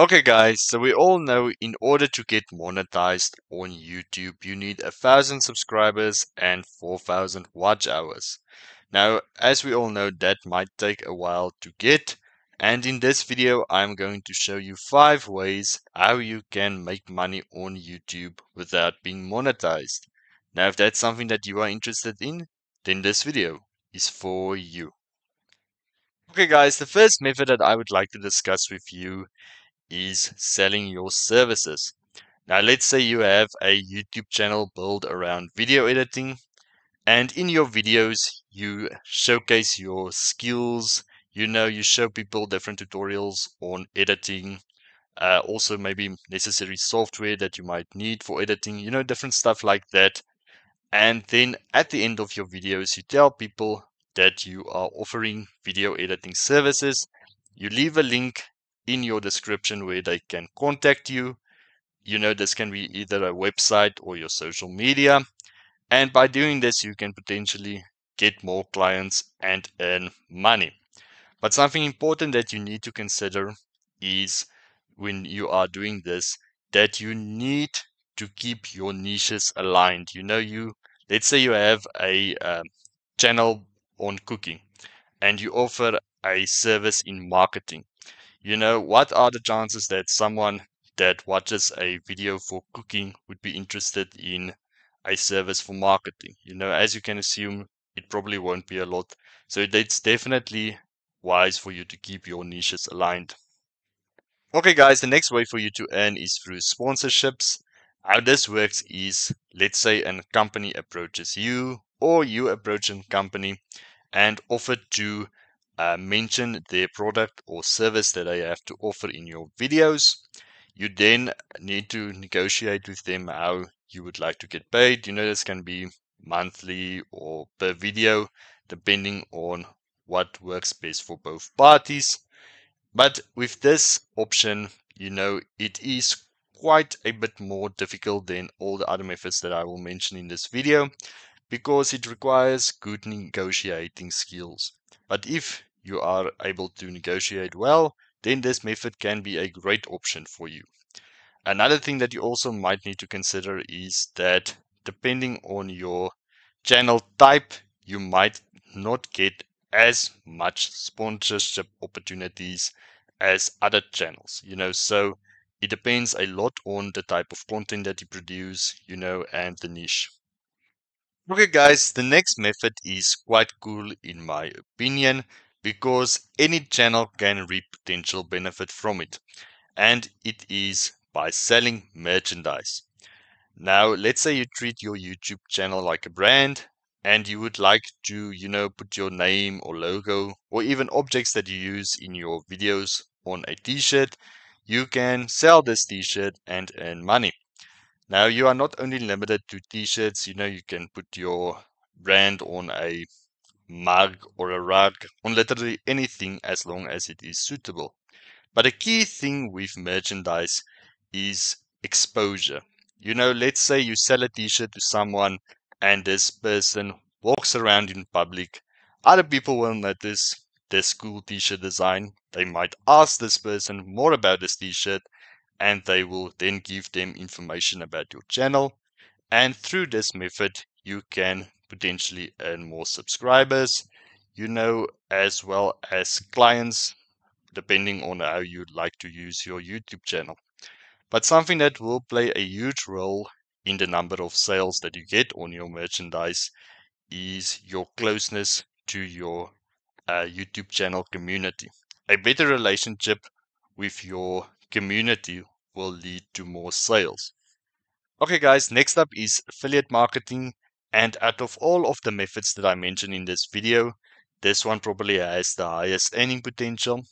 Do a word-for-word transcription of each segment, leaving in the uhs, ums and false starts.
Okay guys, so we all know in order to get monetized on YouTube, you need a thousand subscribers and four thousand watch hours. Now, as we all know, that might take a while to get. And in this video, I'm going to show you five ways how you can make money on YouTube without being monetized. Now, if that's something that you are interested in, then this video is for you. Okay guys, the first method that I would like to discuss with you is selling your services. Now let's say you have a YouTube channel built around video editing, and in your videos you showcase your skills. You know, you show people different tutorials on editing, uh, also maybe necessary software that you might need for editing, you know, different stuff like that. And then at the end of your videos you tell people that you are offering video editing services. You leave a link in your description where they can contact you. You know, this can be either a website or your social media. And by doing this, you can potentially get more clients and earn money. But something important that you need to consider is when you are doing this, that you need to keep your niches aligned. You know, you, let's say you have a uh, channel on cooking and you offer a service in marketing. You know, what are the chances that someone that watches a video for cooking would be interested in a service for marketing? You know, as you can assume, it probably won't be a lot. So it's definitely wise for you to keep your niches aligned. Okay guys, the next way for you to earn is through sponsorships. How this works is, let's say a company approaches you or you approach a company and offer to Uh, mention their product or service that they have to offer in your videos. You then need to negotiate with them how you would like to get paid. You know, this can be monthly or per video, depending on what works best for both parties. But with this option, you know, it is quite a bit more difficult than all the other methods that I will mention in this video, because it requires good negotiating skills. But if you are able to negotiate well, then this method can be a great option for you. Another thing that you also might need to consider is that depending on your channel type, you might not get as much sponsorship opportunities as other channels, you know, so it depends a lot on the type of content that you produce, you know, and the niche. Okay guys, the next method is quite cool in my opinion, because any channel can reap potential benefit from it, and it is by selling merchandise. Now let's say you treat your YouTube channel like a brand and you would like to, you know, put your name or logo or even objects that you use in your videos on a t-shirt. You can sell this t-shirt and earn money. Now you are not only limited to t-shirts, you know, you can put your brand on a mug or a rug, on literally anything as long as it is suitable. But a key thing with merchandise is exposure. You know, let's say you sell a t-shirt to someone and this person walks around in public. Other people will notice this cool t-shirt design. They might ask this person more about this t-shirt, and they will then give them information about your channel. And through this method, you can potentially earn more subscribers, you know, as well as clients, depending on how you'd like to use your YouTube channel. But something that will play a huge role in the number of sales that you get on your merchandise is your closeness to your uh, YouTube channel community. A better relationship with your community will lead to more sales. Okay guys, next up is affiliate marketing, and out of all of the methods that I mentioned in this video, this one probably has the highest earning potential.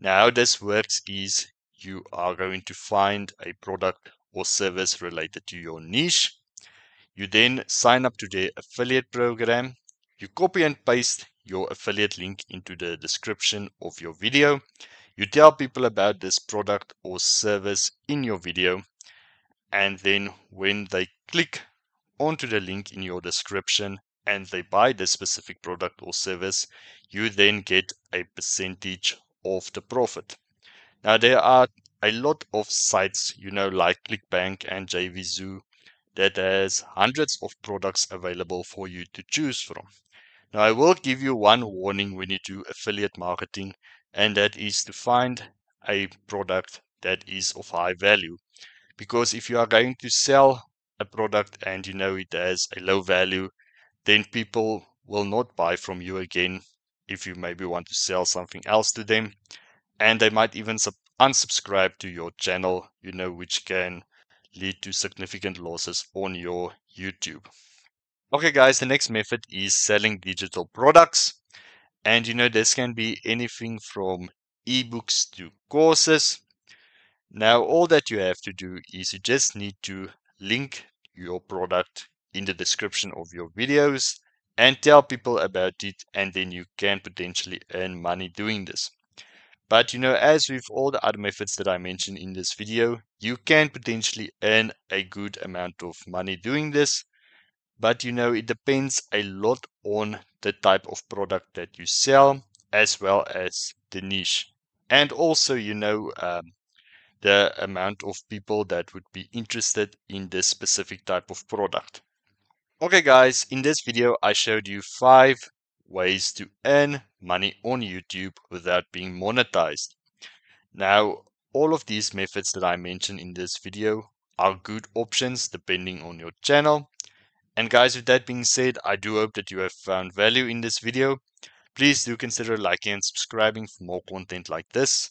Now how this works is you are going to find a product or service related to your niche. You then sign up to their affiliate program. You copy and paste your affiliate link into the description of your video. You tell people about this product or service in your video, and then when they click onto the link in your description and they buy this specific product or service, you then get a percentage of the profit. Now there are a lot of sites, you know, like ClickBank and J V Zoo, that has hundreds of products available for you to choose from. Now, I will give you one warning when you do affiliate marketing, and that is to find a product that is of high value. Because if you are going to sell a product and you know it has a low value, then people will not buy from you again if you maybe want to sell something else to them. And they might even unsubscribe to your channel, you know, which can lead to significant losses on your YouTube. Okay guys, the next method is selling digital products. And you know, this can be anything from ebooks to courses. Now, all that you have to do is you just need to link your product in the description of your videos and tell people about it, and then you can potentially earn money doing this. But you know, as with all the other methods that I mentioned in this video, you can potentially earn a good amount of money doing this. But you know, it depends a lot on the type of product that you sell, as well as the niche. And also, you know, um, the amount of people that would be interested in this specific type of product. Okay guys, in this video I showed you five ways to earn money on YouTube without being monetized. Now, all of these methods that I mentioned in this video are good options depending on your channel. And guys, with that being said, I do hope that you have found value in this video. Please do consider liking and subscribing for more content like this.